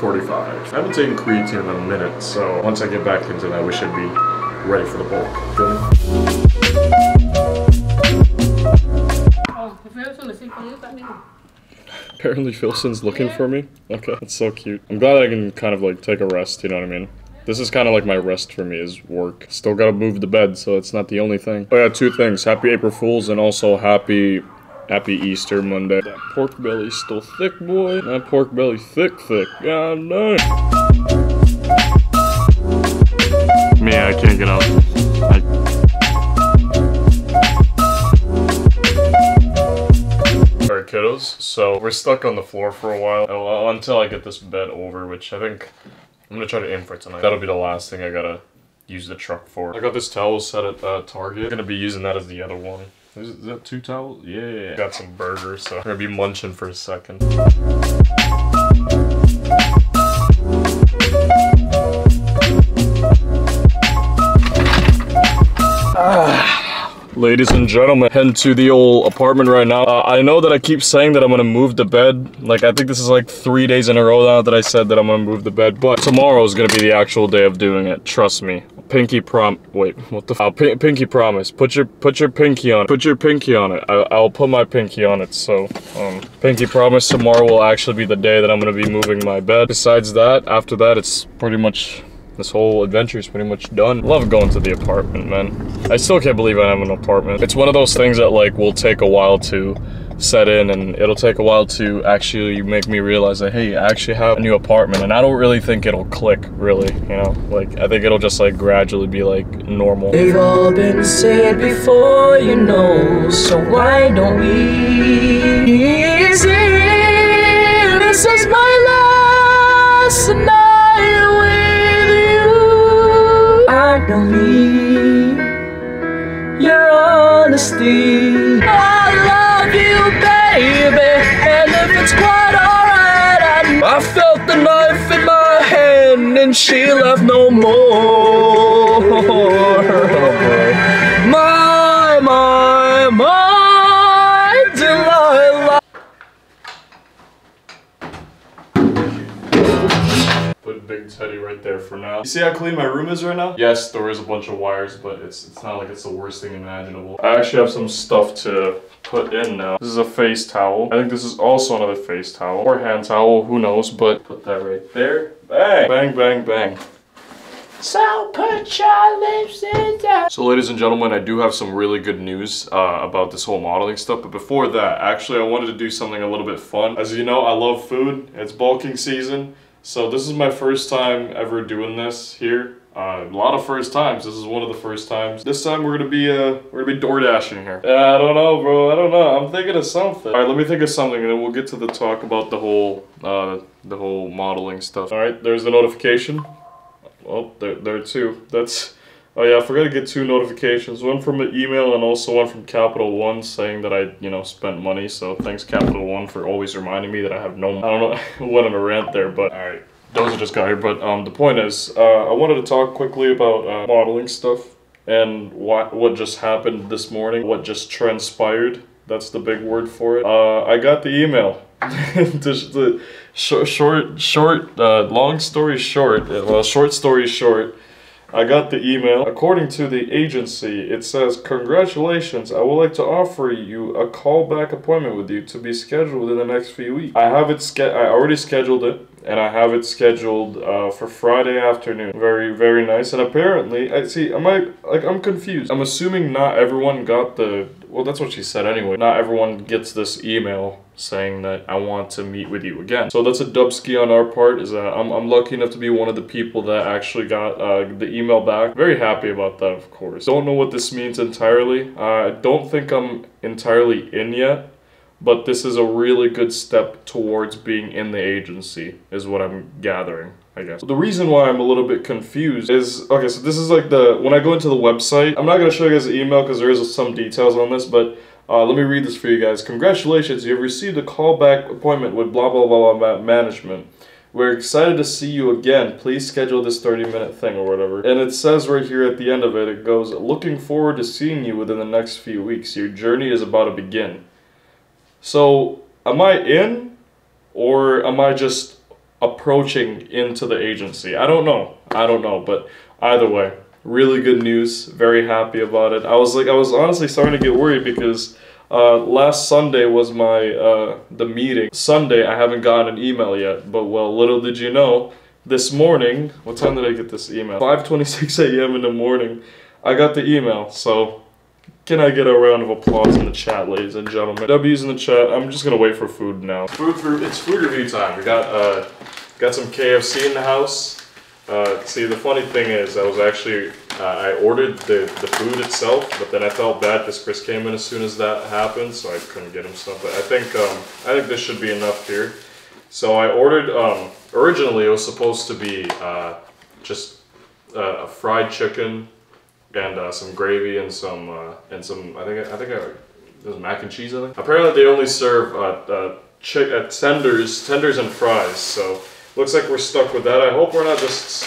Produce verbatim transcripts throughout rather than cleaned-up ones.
forty-five. I haven't taken creatine in a minute, so once I get back into that, we should be ready for the bulk. Oh, if you want to sleep on you, let me know. Apparently Philson's looking yeah. for me. Okay, that's so cute. I'm glad I can kind of like take a rest, you know what I mean? This is kind of like my rest for me is work. Still gotta move the bed, so it's not the only thing. Oh yeah, two things. Happy April Fools and also happy, happy Easter Monday. That pork belly's still thick, boy. That pork belly thick, thick. God dang. Man, I can't get out. I Kiddos, so we're stuck on the floor for a while until I get this bed over, which I think I'm gonna try to aim for tonight. That'll be the last thing I gotta use the truck for. I got this towel set at uh, Target. I'm gonna be using that as the other one. Is that two towels? Yeah. Got some burgers, so I'm gonna be munching for a second. Ah. Ladies and gentlemen, heading to the old apartment right now. Uh, I know that I keep saying that I'm gonna move the bed. Like, I think this is like three days in a row now that I said that I'm gonna move the bed, but tomorrow is gonna be the actual day of doing it. Trust me. Pinky prom- wait, what the f- I'll pin pinky promise. Put your- put your pinky on it. Put your pinky on it. I I'll put my pinky on it, so, um, pinky promise, tomorrow will actually be the day that I'm gonna be moving my bed. Besides that, after that, it's pretty much- this whole adventure is pretty much done. Love going to the apartment, man. I still can't believe I have an apartment. It's one of those things that like will take a while to set in, and it'll take a while to actually make me realize that, hey, I actually have a new apartment, and I don't really think it'll click, really, you know? Like, I think it'll just like gradually be like normal. They've all been said before, you know, so why don't we ease in? This is my last night. Your honesty, I love you, baby, and if it's quite alright, I, I felt the knife in my hand, and she left no more. My, my, my, Delilah. Put Big Teddy right there for now. You see how clean my room is right now? Yes, there is a bunch of wires, but it's it's not like it's the worst thing imaginable. I actually have some stuff to put in now. This is a face towel. I think this is also another face towel. Or hand towel, who knows, but put that right there. Bang! Bang, bang, bang. So put your lips in that. So ladies and gentlemen, I do have some really good news uh, about this whole modeling stuff. But before that, actually I wanted to do something a little bit fun. As you know, I love food. It's bulking season. So this is my first time ever doing this here. Uh, a lot of first times. This is one of the first times. This time we're gonna be uh we're gonna be door dashing here. I don't know, bro. I don't know. I'm thinking of something. All right, let me think of something, and then we'll get to the talk about the whole uh the whole modeling stuff. All right, there's the notification. Oh, there there are two. That's. Oh yeah, I forgot to get two notifications. One from an email and also one from Capital One saying that I, you know, spent money. So thanks Capital One for always reminding me that I have no money. I don't know, went on a rant there, but all right. Those are just got here, but um, the point is, uh, I wanted to talk quickly about uh, modeling stuff and what what just happened this morning, what just transpired. That's the big word for it. Uh, I got the email. the, sh short, short, uh, long story short, well, short story short. I got the email. According to the agency, it says, congratulations, I would like to offer you a callback appointment with you to be scheduled in the next few weeks. I have it ske- I already scheduled it, and I have it scheduled uh, for Friday afternoon. Very, very nice. And apparently, I see, am I, like, I'm confused. I'm assuming not everyone got the, well, that's what she said anyway. Not everyone gets this email saying that I want to meet with you again. So that's a dubski on our part, is that I'm, I'm lucky enough to be one of the people that actually got uh, the email back. Very happy about that, of course. Don't know what this means entirely. I uh, don't think I'm entirely in yet, but this is a really good step towards being in the agency, is what I'm gathering, I guess. The reason why I'm a little bit confused is, okay, so this is like the, when I go into the website, I'm not gonna show you guys the email because there is some details on this, but Uh, let me read this for you guys. Congratulations, you have received a callback appointment with blah, blah, blah, blah, management. We're excited to see you again. Please schedule this thirty minute thing or whatever. And it says right here at the end of it, it goes, looking forward to seeing you within the next few weeks. Your journey is about to begin. So, am I in? Or am I just approaching into the agency. I don't know. I don't know. But either way, really good news. Very happy about it. I was like, I was honestly starting to get worried because uh, last Sunday was my uh, the meeting. Sunday, I haven't gotten an email yet. But well, little did you know, this morning, what time did I get this email? five twenty-six A M in the morning, I got the email. So can I get a round of applause in the chat, ladies and gentlemen? W's in the chat. I'm just gonna wait for food now. Food, food it's food review time. We got uh, got some K F C in the house. Uh, see, the funny thing is, I was actually uh, I ordered the the food itself, but then I felt bad because Chris came in as soon as that happened, so I couldn't get him stuff. But I think um, I think this should be enough here. So I ordered. Um, originally, it was supposed to be uh, just uh, a fried chicken and uh, some gravy and some uh, and some I think I think I, it was mac and cheese. I think apparently they only serve uh, uh, chick uh, tenders, tenders and fries. So looks like we're stuck with that. I hope we're not just.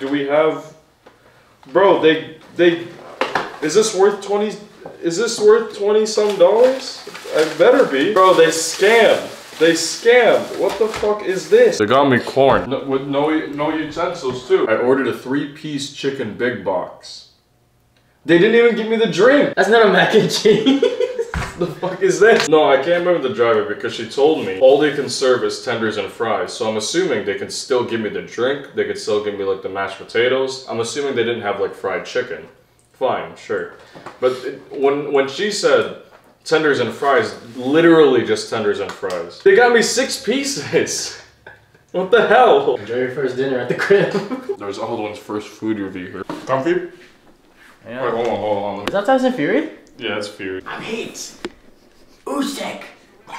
Do we have, bro? They they is this worth twenty? Is this worth twenty some dollars? I better be, bro. They scammed. They scammed. What the fuck is this? They got me corn no, with no no utensils too. I ordered a three-piece chicken big box. They didn't even give me the drink! That's not a mac and cheese! The fuck is that? No, I can't remember the driver because she told me all they can serve is tenders and fries. So I'm assuming they can still give me the drink. They could still give me like the mashed potatoes. I'm assuming they didn't have like fried chicken. Fine, sure. But it, when, when she said tenders and fries, literally just tenders and fries. They got me six pieces! What the hell? Enjoy your first dinner at the crib. There's Alden's first food review here. Comfy? Yeah. Wait, hold on, hold on. Is that Tyson Fury? Yeah, it's Fury. I'm Heat. Usyk,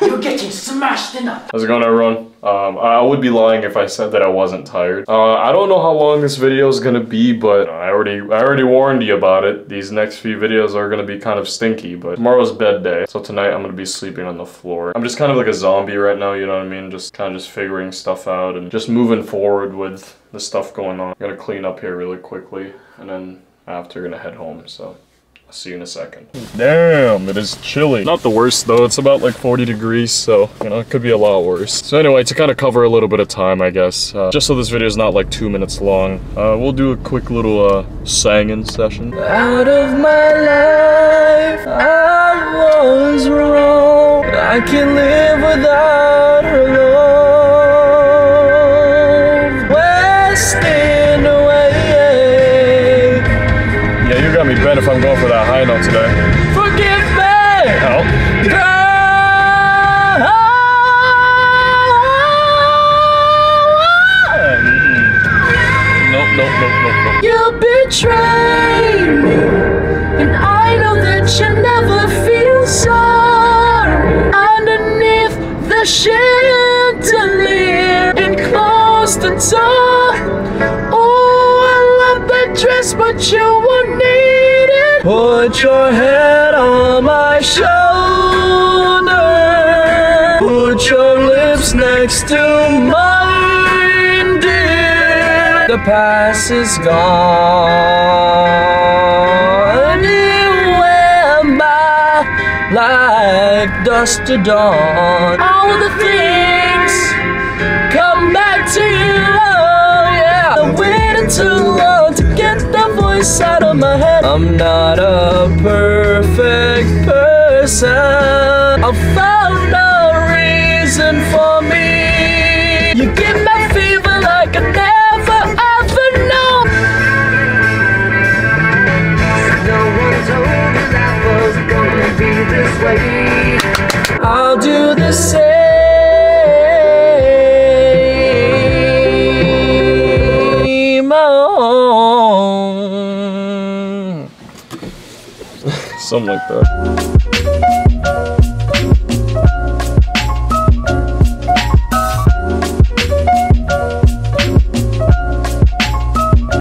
you're getting smashed enough. How's it going, everyone? Um, I would be lying if I said that I wasn't tired. Uh, I don't know how long this video is gonna be, but I already, I already warned you about it. These next few videos are gonna be kind of stinky, but tomorrow's bed day, so tonight I'm gonna be sleeping on the floor. I'm just kind of like a zombie right now, you know what I mean? Just kind of just figuring stuff out and just moving forward with the stuff going on. I'm gonna clean up here really quickly, and then after gonna head home, so I'll see you in a second. Damn, it is chilly. Not the worst though, it's about like forty degrees, so you know, it could be a lot worse. So anyway, to kind of cover a little bit of time, I guess, uh, just so this video is not like two minutes long, uh, we'll do a quick little uh, singing session. Out of my life, I was wrong, but I can't live without her love. Wasting away. Me bet if I'm going for that high note today. Forgive me! Help. Nope, nope, nope, nope, nope. You betrayed me, and I know that you never feel sorry. Underneath the chandelier, enclosed and torn. Oh, I love that dress, but you won't need. Put your head on my shoulder. Put your lips next to mine, dear. The past is gone. You went by like dust to dawn. All the things come back to you, oh yeah. I'm waiting too long to get the voice out of my head. I'm not a perfect person. I found no reason for me. You give me fever like I never ever know. No one told me that was gonna be this way. I'll do the same. Something like that.